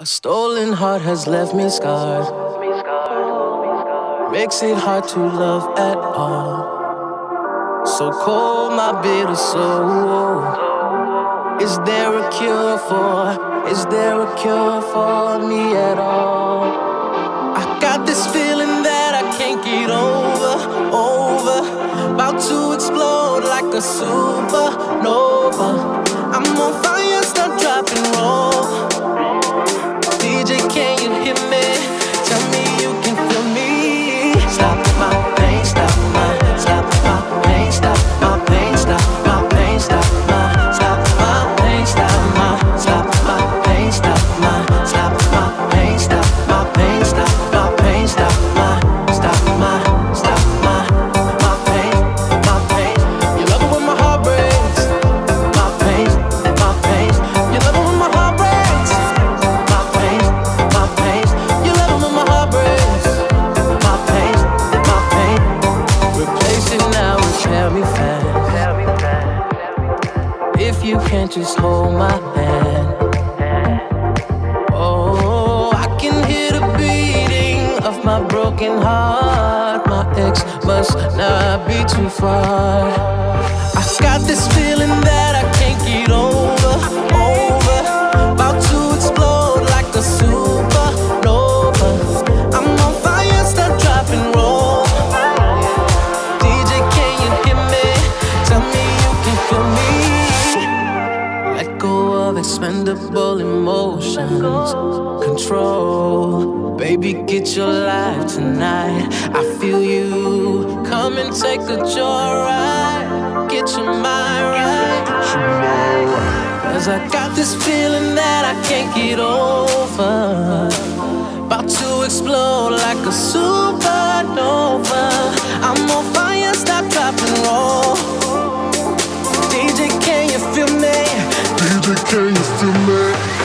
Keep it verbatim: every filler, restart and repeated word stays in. A stolen heart has left me scarred. Makes it hard to love at all. So cold, my bitter soul. Is there a cure for, is there a cure for me at all? I got this feeling that I can't get over, over. About to explode like a supernova. I'm on fire, start dropping roll. Can you hear me? Tell me you can feel me. Stop my pain, stop my, stop my pain, stop my pain, stop my pain, stop my, stop my pain, stop my, stop my pain, stop my, stop my pain, stop my pain, stop my pain, stop my, stop my, stop my, my pain, my pain. You love it when my heart breaks. My pain, my pain. You love it when my heart breaks. If you can't just hold my hand, oh, I can hear the beating of my broken heart. My ex must not be too far. I got this feeling that I can't get over, over. About to explode like a supernova. I'm on fire, start dropping roll. Expendable emotions, control. Baby, get your life tonight. I feel you. Come and take a joyride. Get your mind right. Cause I got this feeling that I can't get over. About to explode like a supernova. I'm on fire, stop, drop, and roll. D J, can you feel me? D J, can you feel me?